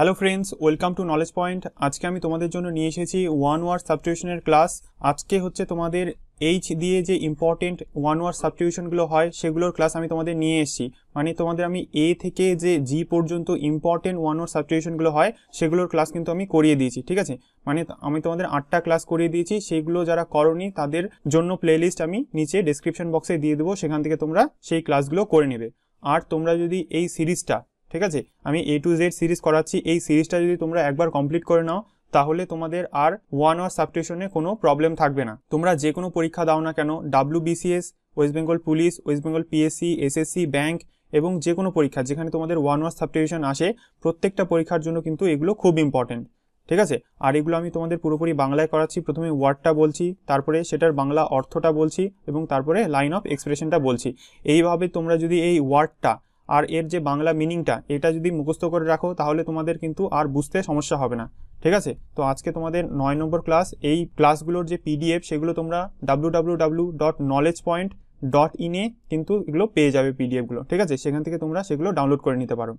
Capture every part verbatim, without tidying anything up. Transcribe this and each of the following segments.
Hello friends, welcome to knowledge point. আজকে আমি তোমাদের জন্য নিয়ে এসেছি ওয়ান ওয়ার্ড সাবস্টিটিউশনের ক্লাস। আজকে হচ্ছে তোমাদের এইচ দিয়ে যে ইম্পর্টেন্ট ওয়ান ওয়ার্ড সাবস্টিটিউশনগুলো হয় সেগুলোর ক্লাস আমি তোমাদের নিয়ে এসেছি। মানে তোমাদের আমি এ থেকে যে জি পর্যন্ত ইম্পর্টেন্ট ওয়ান ওয়ার্ড সাবস্টিটিউশনগুলো হয় সেগুলোর ক্লাস কিন্তু আমি করিয়ে দিয়েছি, ঠিক আছে। মানে আমি তোমাদের আটটা ক্লাস করিয়ে দিয়েছি, সেগুলো যারা করনি তাদের জন্য প্লেলিস্ট আমি নিচে ডেসক্রিপশন বক্সে দিয়ে দেবো, সেখান থেকে তোমরা সেই ক্লাসগুলো করে নেবে। আর তোমরা যদি এই সিরিজটা, ঠিক আছে, আমি এ টু জেড সিরিজ করাচ্ছি, এই সিরিজটা যদি তোমরা একবার কমপ্লিট করে নাও তাহলে তোমাদের আর ওয়ান ওয়ার্ড সাবস্টিটিউশনে কোনো প্রবলেম থাকবে না। তোমরা যে কোনো পরীক্ষা দাও না কেন, WBCS, West Bengal police, West Bengal PSC, SSC, bank এবং যে কোনো পরীক্ষা যেখানে তোমাদের ওয়ান ওয়ার্ড সাবস্টিটিউশন আসে, প্রত্যেকটা পরীক্ষার জন্য কিন্তু এগুলো খুব ইম্পর্টেন্ট, ঠিক আছে। আর এগুলো আমি তোমাদের পুরোপুরি বাংলায় করাচ্ছি। প্রথমে ওয়ার্ডটা বলছি, তারপরে সেটার বাংলা অর্থটা বলছি এবং তারপরে লাইন অফ এক্সপ্রেশনটা বলছি। এইভাবে তোমরা যদি এই ওয়ার্ডটা আর এর যে বাংলা মিনিংটা এটা যদি মুখস্থ করে রাখো তাহলে তোমাদের কিন্তু আর বুঝতে সমস্যা হবে না, ঠিক আছে। তো আজকে তোমাদের নয় নম্বর ক্লাস। এই ক্লাসগুলোর যে পিডিএফ সেগুলো তোমরা W W W dot Knowledge Point dot in এ কিন্তু এগুলো পেয়ে যাবে, পিডিএফগুলো, ঠিক আছে। সেখান থেকে তোমরা সেগুলো ডাউনলোড করে নিতে পারো।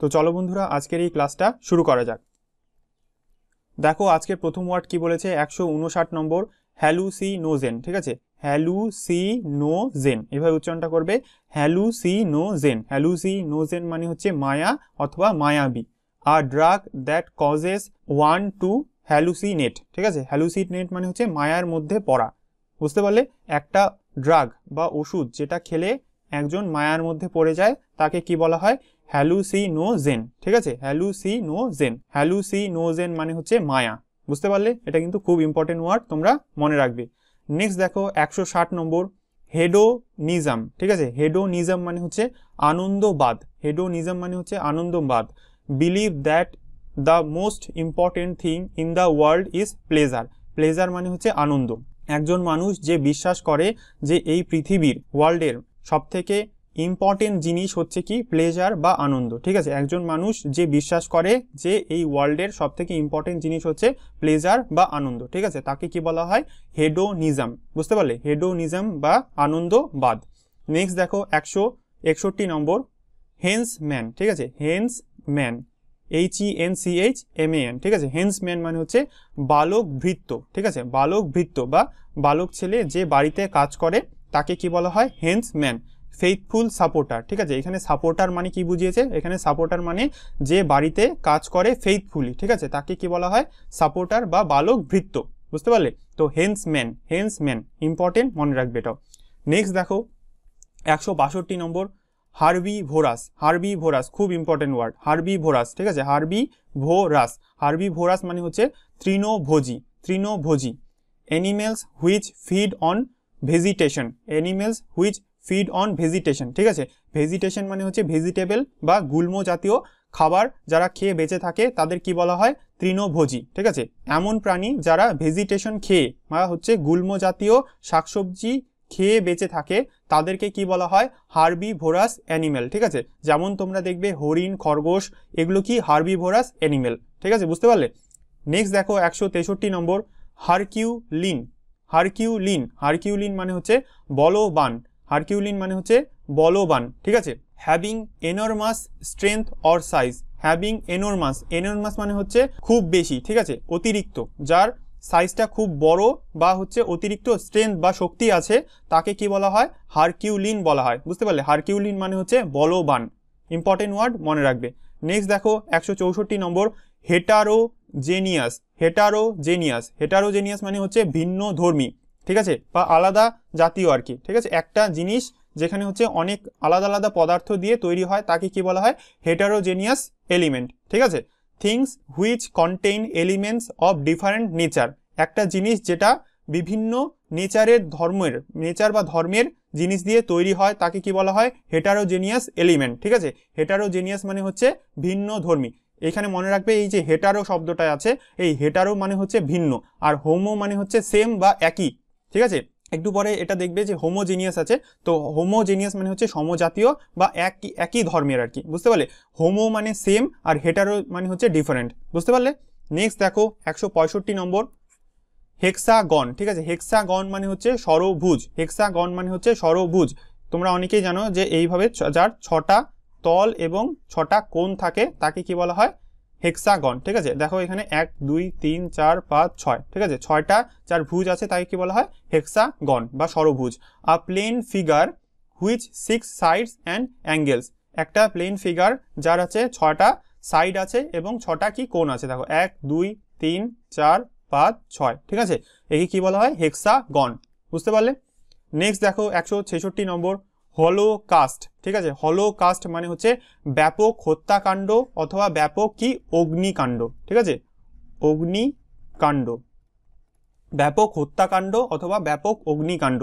তো চলো বন্ধুরা, আজকের এই ক্লাসটা শুরু করা যাক। দেখো আজকের প্রথম ওয়ার্ড কি বলেছে, একশো উনষাট নম্বর, হ্যালুসিনোজেন, ঠিক আছে। হ্যালুসিনোজেন এভাবে উচ্চারণটা করবে, হ্যালুসিনোজেন। হ্যালুসিনোজেন মানে হচ্ছে মায়া অথবা মায়াবী। আর drug that causes one to hallucinate, ঠিক আছে। হ্যালুসিনেট মানে হচ্ছে মায়ার মধ্যে পড়া, বুঝতে পারলে। একটা ড্রাগ বা ওষুধ যেটা খেলে একজন মায়ার মধ্যে পড়ে যায় তাকে কি বলা হয়, হ্যালুসিনোজেন, ঠিক আছে। হ্যালুসিনোজেন, হ্যালুসিনোজেন মানে হচ্ছে মায়া, বুঝতে পারলে। এটা কিন্তু খুব ইম্পর্টেন্ট ওয়ার্ড, তোমরা মনে রাখবে। নেক্সট দেখো একশো ষাট নম্বর, হেডোনিজম, ঠিক আছে। হেডোনিজম মানে হচ্ছে আনন্দবাদ। হেডোনিজম মানে হচ্ছে আনন্দবাদ। Believe that the most important thing in the world is pleasure. Pleasure মানে হচ্ছে আনন্দ। একজন মানুষ যে বিশ্বাস করে যে এই পৃথিবীর, ওয়ার্ল্ডের সবথেকে ইম্পর্টেন্ট জিনিস হচ্ছে কি, প্লেজার বা আনন্দ, ঠিক আছে। একজন মানুষ যে বিশ্বাস করে যে এই ওয়ার্ল্ডের সবথেকে ইম্পর্টেন্ট জিনিস হচ্ছে প্লেজার বা আনন্দ, ঠিক আছে, তাকে কি বলা হয়, হেডোনিজম, বুঝতে পারলে। হেডোনিজম বা আনন্দবাদ। নেক্সট দেখো একশো একষট্টি নম্বর, হেন্সম্যান, ঠিক আছে। Henchman, H E N C H M A N, ঠিক আছে। হেন্সম্যান মানে হচ্ছে বালক ভৃত্য, ঠিক আছে। বালক ভৃত্য বা বালক ছেলে যে বাড়িতে কাজ করে তাকে কি বলা হয়, হেন্সম্যান। ফেইথফুল সাপোর্টার, ঠিক আছে। এখানে সাপোর্টার মানে কি বুঝিয়েছে, এখানে সাপোর্টার মানে যে বাড়িতে কাজ করে ফেইথফুলি, ঠিক আছে, তাকে কি বলা হয়, সাপোর্টার বা বালক ভৃত্য, বুঝতে পারলে। তো হেন্সম্যান, হেন্সম্যান ইম্পর্টেন্ট, মনে রাখবে এটাও। নেক্সট দেখো একশো বাষট্টি নম্বর, হার্বিভোরাস। হার্বিভোরাস খুব ইম্পর্টেন্ট ওয়ার্ড, হার্বিভোরাস, ঠিক আছে। হার্বিভোরাস, হার্বিভোরাস মানে হচ্ছে তৃণভোজী। তৃণভোজী, animals which feed on vegetation. Animals which feed on vegetation, ঠিক আছে। ভেজিটেশন মানে হচ্ছে ভেজিটেবল বা গুল্ম জাতীয় খাবার যারা খেয়ে বেঁচে থাকে তাদের কি বলা হয়, তৃণভোজী, ঠিক আছে। এমন প্রাণী যারা ভেজিটেশন খেয়ে বা হচ্ছে গুল্ম জাতীয় শাকসবজি খেয়ে বেঁচে থাকে তাদেরকে কি বলা হয়, হার্বিভোরাস অ্যানিমেল, ঠিক আছে। যেমন তোমরা দেখবে হরিণ, খরগোশ, এগুলো কি হার্বিভোরাস অ্যানিমেল, ঠিক আছে, বুঝতে পারলে। নেক্সট দেখো একশো তেষট্টি নম্বর, হারকিউলিন। হারকিউলিন, হারকিউলিন মানে হচ্ছে বলবান। হারকিউলিন মানে হচ্ছে বলবান, ঠিক আছে। Having enormous strength or size. Having enormous, enormous মানে হচ্ছে খুব বেশি, ঠিক আছে, অতিরিক্ত, যার সাইজটা খুব বড় বা হচ্ছে অতিরিক্ত স্ট্রেংথ বা শক্তি আছে তাকে কি বলা হয়, হারকিউলিন বলা হয়, বুঝতে পারলে। হারকিউলিন মানে হচ্ছে বলবান, ইম্পর্টেন্ট ওয়ার্ড, মনে রাখবে। নেক্সট দেখো একশো চৌষট্টি নম্বর, হেটারোজেনিয়াস। হেটারোজেনিয়াস, হেটারোজেনিয়াস মানে হচ্ছে ভিন্ন ধর্মী, ঠিক আছে, বা আলাদা জাতীয় আর কি, ঠিক আছে। একটা জিনিস যেখানে হচ্ছে অনেক আলাদা আলাদা পদার্থ দিয়ে তৈরি হয় তাকে কি বলা হয়, হেটারোজেনিয়াস এলিমেন্ট, ঠিক আছে। Things which contain elements of different nature. একটা জিনিস যেটা বিভিন্ন নেচারের, ধর্মের, নেচার বা ধর্মের জিনিস দিয়ে তৈরি হয় তাকে কি বলা হয়, হেটারোজেনিয়াস এলিমেন্ট, ঠিক আছে। হেটারোজেনিয়াস মানে হচ্ছে ভিন্ন ধর্মী। এখানে মনে রাখবে এই যে হেটারো শব্দটা আছে, এই হেটারো মানে হচ্ছে ভিন্ন আর হোমো মানে হচ্ছে সেম বা একই, ঠিক আছে। একটু পরে এটা দেখবে যে হোমোজেনিয়াস আছে, তো হোমোজেনিয়াস মানে হচ্ছে সমজাতীয় বা একই, একই ধর্মের আর কি, বুঝতে পারলে। হোমো মানে সেম আর হেটারো মানে হচ্ছে ডিফারেন্ট, বুঝতে পারলে। নেক্সট দেখো একশো পঁয়ষট্টি নম্বর, হেক্সাগন, ঠিক আছে। হেক্সাগন মানে হচ্ছে ষড়ভুজ। হেক্সাগন মানে হচ্ছে ষড়ভুজ। তোমরা অনেকেই জানো যে এইভাবে যার ছটা তল এবং ছটা কোণ থাকে তাকে কি বলা হয়, হেক্সাগন ঠিক আছে। দেখো এখানে এক দুই তিন চার পাঁচ ছয় ঠিক আছে, ছয়টা চার ভুজ আছে তাই কি বলা হয় হেক্সাগন বা ষড়ভুজ। A plane figure which six sides and angles, একটা প্লেন ফিগার যার আছে ছটা সাইড আছে এবং ছটা কি কোণ আছে। দেখো এক দুই তিন চার পাঁচ ছয় ঠিক আছে, এই কি বলা হয় হেক্সাগন, বুঝতে পারলে। নেক্সট দেখো একশো ছেষট্টি নম্বর হলোকাস্ট ঠিক আছে। হলোকাস্ট মানে হচ্ছে ব্যাপক হত্যাকাণ্ড অথবা ব্যাপক কি অগ্নিকাণ্ড ঠিক আছে, অগ্নিকাণ্ড, ব্যাপক হত্যাকাণ্ড অথবা ব্যাপক অগ্নিকাণ্ড।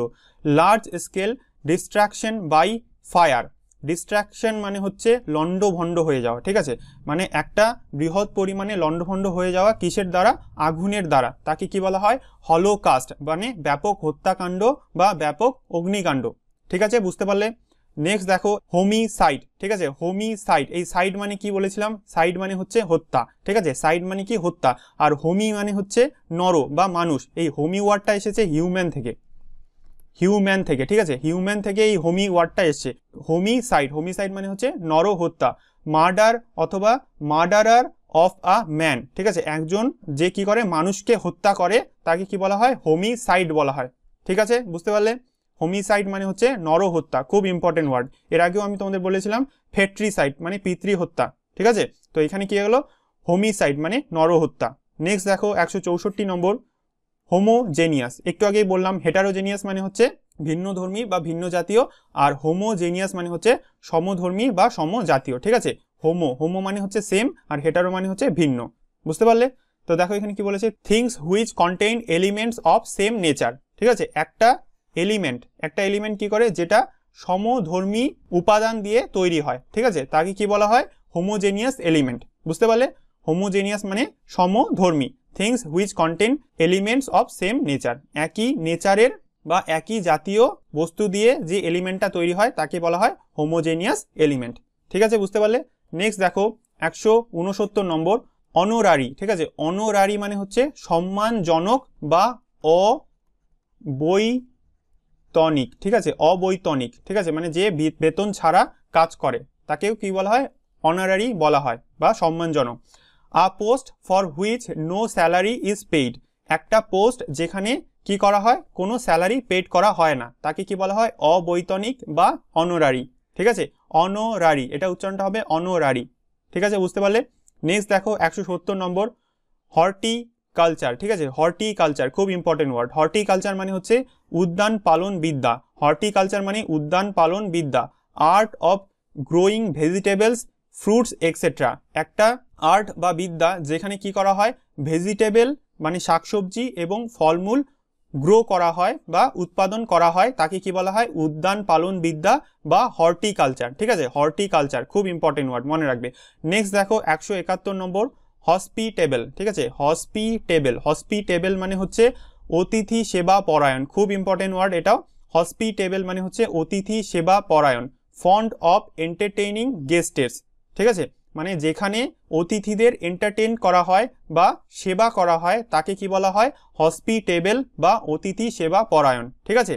Large scale destruction by fire, destruction মানে হচ্ছে লণ্ডভণ্ড হয়ে যাওয়া ঠিক আছে, মানে একটা বৃহৎ পরিমাণে লণ্ডভণ্ড হয়ে যাওয়া কিসের দ্বারা, আগুনের দ্বারা, তাকে কি বলা হয় হলোকাস্ট মানে ব্যাপক হত্যাকাণ্ড বা ব্যাপক অগ্নিকাণ্ড ঠিক আছে, বুঝতে পারলে। নেক্সট দেখো হোমিসাইড ঠিক আছে। হোমিসাইড, এই সাইড মানে কি বলেছিলাম, সাইড মানে হচ্ছে হত্যা ঠিক আছে, সাইড মানে কি হত্যা, আর হোমি মানে হচ্ছে নর বা মানুষ, এই হোমি ওয়ার্ডটা এসেছে হিউম্যান থেকে, হিউম্যান থেকে ঠিক আছে, হিউম্যান থেকে এই হোমি ওয়ার্ডটা এসছে। হোমিসাইড, হোমিসাইড মানে হচ্ছে নর হত্যা। মার্ডার অথবা মার্ডারার অফ আ ম্যান ঠিক আছে, একজন যে কি করে মানুষকে হত্যা করে তাকে কি বলা হয় হোমিসাইড বলা হয় ঠিক আছে, বুঝতে পারলে। হোমিসাইড মানে হচ্ছে নরহত্যা, খুব ইম্পর্টেন্ট ওয়ার্ড, এর আগেও আমি তোমাদের বলেছিলাম। ফেট্রিসাইড মানে পিতৃহত্যা ঠিক আছে, তো এখানে কি হলো হোমিসাইড মানে নরহত্যা। নেক্সট দেখো একশো চৌষট্টি নম্বর হোমোজেনিয়াস, একটু আগেই বললাম হেটারোজেনিয়াস মানে হচ্ছে ভিন্নধর্মী বা ভিন্ন জাতীয়, আর হোমোজেনিয়াস মানে হচ্ছে সমধর্মী বা সমজাতীয় ঠিক আছে। হোমো, হোমো মানে হচ্ছে সেম, আর হেটারো মানে হচ্ছে ভিন্ন, বুঝতে পারলে। তো দেখো এখানে কি বলেছে things which contain elements of same nature ঠিক আছে, একটা এলিমেন্ট, একটা এলিমেন্ট কি করে যেটা সমধর্মী উপাদান দিয়ে তৈরি হয় ঠিক আছে, তাকে কি বলা হয় হোমোজেনিয়াস এলিমেন্ট, বুঝতে পারলে। হোমোজেনিয়াস মানে সমধর্মী, things which contain elements of same nature, একই নেচারের বা একই জাতীয় বস্তু দিয়ে যে এলিমেন্টটা তৈরি হয় তাকে বলা হয় হোমোজেনিয়াস এলিমেন্ট ঠিক আছে, বুঝতে পারলে। নেক্সট দেখো একশো উনসত্তর নম্বর অনোরারি ঠিক আছে। অনোরারি মানে হচ্ছে সম্মানজনক বা অবৈ তনিক ঠিক আছে, অবৈতনিক ঠিক আছে, মানে যে বেতন ছাড়া কাজ করে তাকেও কি বলা হয় অনারারি বলা হয় বা সম্মানজনক। A post for which no salary is paid, একটা পোস্ট যেখানে কি করা হয় কোনো স্যালারি পেড করা হয় না তাকে কি বলা হয় অবৈতনিক বা অনারারি ঠিক আছে, অনারারি, এটা উচ্চারণটা হবে অনারারি ঠিক আছে, বুঝতে পারলে। নেক্সট দেখো একশো সত্তর নম্বর হর্টি কালচার ঠিক আছে। হর্টিকালচার খুব ইম্পর্টেন্ট ওয়ার্ড, হর্টিকালচার মানে হচ্ছে উদ্যান পালন বিদ্যা, হর্টিকালচার মানে উদ্যান পালন বিদ্যা। Art of growing vegetables fruits etcetera, একটা আর্ট বা বিদ্যা যেখানে কি করা হয় ভেজিটেবল মানে শাকসবজি এবং ফলমূল গ্রো করা হয় বা উৎপাদন করা হয় তাকে কি বলা হয় উদ্যান পালন বিদ্যা বা হর্টিকালচার ঠিক আছে, হর্টিকালচার খুব ইম্পর্টেন্ট ওয়ার্ড মনে রাখবে। নেক্সট দেখো একশো একাত্তর নম্বর হসপিটেবল ঠিক আছে। হসপিটেবল, হসপিটেবল মানে হচ্ছে অতিথি সেবা পরায়ণ, খুব ইম্পর্টেন্ট ওয়ার্ড এটাও, হসপিটেবল মানে হচ্ছে অতিথি সেবা পরায়ণ। ফন্ড অফ এন্টারটেইনিং গেস্টেস ঠিক আছে, মানে যেখানে অতিথিদের এন্টারটেইন করা হয় বা সেবা করা হয় তাকে কি বলা হয় হসপিটেবল বা অতিথি সেবা পরায়ণ ঠিক আছে,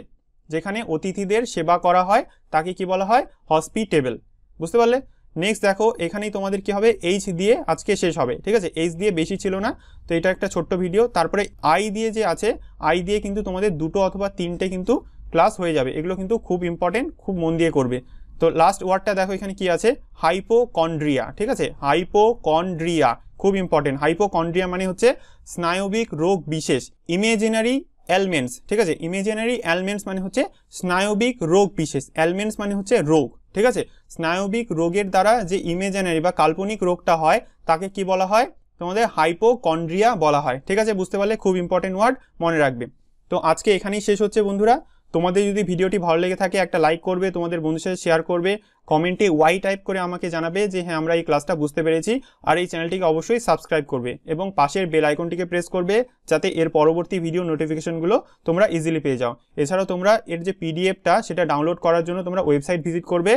যেখানে অতিথিদের সেবা করা হয় তাকে কি বলা হয় হসপিটেবল, বুঝতে পারলে। নেক্সট দেখো এখানেই তোমাদের কি হবে এইচ দিয়ে আজকে শেষ হবে ঠিক আছে, এইচ দিয়ে বেশি ছিল না তো এটা একটা ছোট্ট ভিডিও, তারপরে আই দিয়ে যে আছে আই দিয়ে কিন্তু তোমাদের দুটো অথবা তিনটে কিন্তু ক্লাস হয়ে যাবে, এগুলো কিন্তু খুব ইম্পর্টেন্ট, খুব মন দিয়ে করবে। তো লাস্ট ওয়ার্ডটা দেখো এখানে কি আছে হাইপোকন্ড্রিয়া ঠিক আছে, হাইপোকন্ড্রিয়া খুব ইম্পর্টেন্ট, হাইপোকন্ড্রিয়া মানে হচ্ছে স্নায়বিক রোগ বিশেষ। ইমেজিনারি অ্যালমেন্টস ঠিক আছে, ইমেজিনারি অ্যালমেন্টস মানে হচ্ছে স্নায়বিক রোগ বিশেষ, অ্যালমেন্টস মানে হচ্ছে রোগ ঠিক আছে, স্নায়বিক রোগের দ্বারা যে ইমেজিনারি বা কাল্পনিক রোগটা হয় তাকে কি বলা হয় তোমাদের হাইপোকন্ড্রিয়া বলা হয় ঠিক আছে, বুঝতে পারলে, খুব ইম্পর্টেন্ট ওয়ার্ড মনে রাখবে। তো আজকে এখানেই শেষ হচ্ছে বন্ধুরা, তোমাদের যদি ভিডিওটি ভালো লেগে থাকে একটা লাইক করবে, তোমাদের বন্ধুর সাথে শেয়ার করবে, কমেন্টে ওয়াই টাইপ করে আমাকে জানাবে যে হ্যাঁ আমরা এই ক্লাসটা বুঝতে পেরেছি, আর এই চ্যানেলটিকে অবশ্যই সাবস্ক্রাইব করবে এবং পাশের বেল আইকনটিকে প্রেস করবে যাতে এর পরবর্তী ভিডিও নোটিফিকেশনগুলো তোমরা ইজিলি পেয়ে যাও। এছাড়াও তোমরা এর যে পিডিএফটা সেটা ডাউনলোড করার জন্য তোমরা ওয়েবসাইট ভিজিট করবে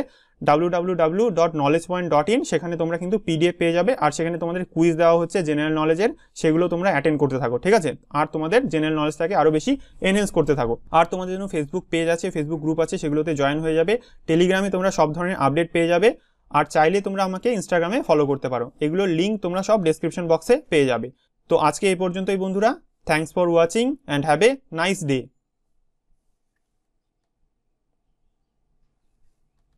W W W dot Knowledge Point dot in, সেখানে তোমরা কিন্তু পিডিএফ পেয়ে যাবে, আর সেখানে তোমাদের কুইজ দেওয়া হচ্ছে জেনারেল নলেজের, সেগুলো তোমরা অ্যাটেন্ড করতে থাকো ঠিক আছে, আর তোমাদের জেনারেল নলেজটাকে আরও বেশি এনহ্যান্স করতে থাকো। আর তোমাদের জন্য ফেসবুক পেজ আছে, ফেসবুক গ্রুপ আছে, সেগুলোতে জয়েন হয়ে যাবে, টেলিগ্রামে তোমরা সব ধরনের আপডেট পেয়ে যাবে। আর চাইলে তোমরা আমাকে ইনস্টাগ্রামে ফলো করতে পারো। এগুলোর লিঙ্ক তোমরা সব ডেসক্রিপশন বক্সে পেয়ে যাবে। তো আজকে এই পর্যন্তই বন্ধুরা, thanks for watching and have a nice day.